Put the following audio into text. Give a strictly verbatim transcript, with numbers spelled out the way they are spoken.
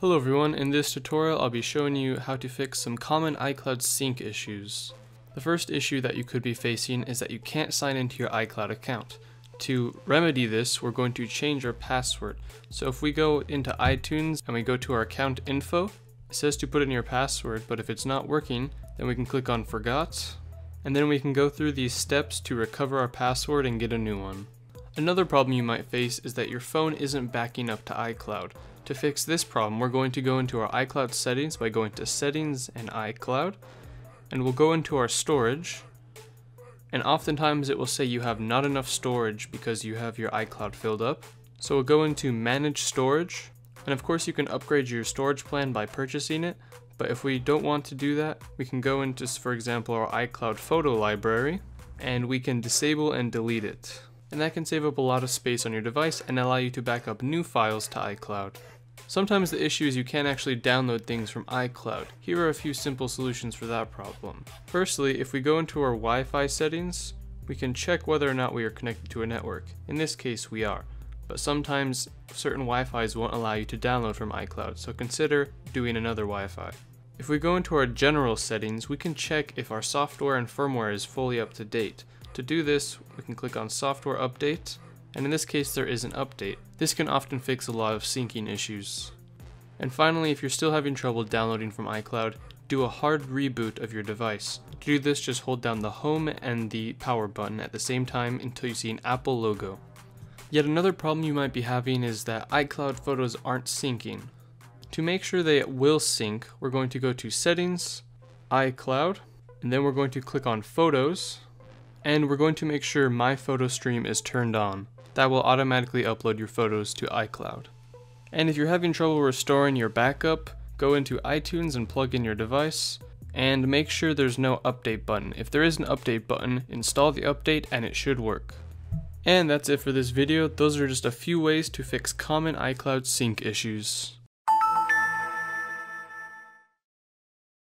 Hello everyone, in this tutorial I'll be showing you how to fix some common iCloud sync issues. The first issue that you could be facing is that you can't sign into your iCloud account. To remedy this, we're going to change our password. So if we go into iTunes and we go to our account info, it says to put in your password, but if it's not working, then we can click on forgot, and then we can go through these steps to recover our password and get a new one. Another problem you might face is that your phone isn't backing up to iCloud. To fix this problem, we're going to go into our iCloud settings by going to Settings and iCloud, and we'll go into our storage, and oftentimes it will say you have not enough storage because you have your iCloud filled up. So we'll go into Manage Storage, and of course you can upgrade your storage plan by purchasing it, but if we don't want to do that, we can go into, for example, our iCloud photo library, and we can disable and delete it. And that can save up a lot of space on your device and allow you to back up new files to iCloud. Sometimes the issue is you can't actually download things from iCloud. Here are a few simple solutions for that problem. Firstly, if we go into our Wi-Fi settings, we can check whether or not we are connected to a network. In this case, we are. But sometimes certain Wi-Fis won't allow you to download from iCloud, so consider doing another Wi-Fi. If we go into our general settings, we can check if our software and firmware is fully up to date. To do this, we can click on Software Update, and in this case there is an update. This can often fix a lot of syncing issues. And finally, if you're still having trouble downloading from iCloud, do a hard reboot of your device. To do this, just hold down the Home and the Power button at the same time until you see an Apple logo. Yet another problem you might be having is that iCloud photos aren't syncing. To make sure they will sync, we're going to go to Settings, iCloud, and then we're going to click on Photos, and we're going to make sure My Photo Stream is turned on. That will automatically upload your photos to iCloud. And if you're having trouble restoring your backup, go into iTunes and plug in your device, and make sure there's no update button. If there is an update button, install the update and it should work. And that's it for this video. Those are just a few ways to fix common iCloud sync issues.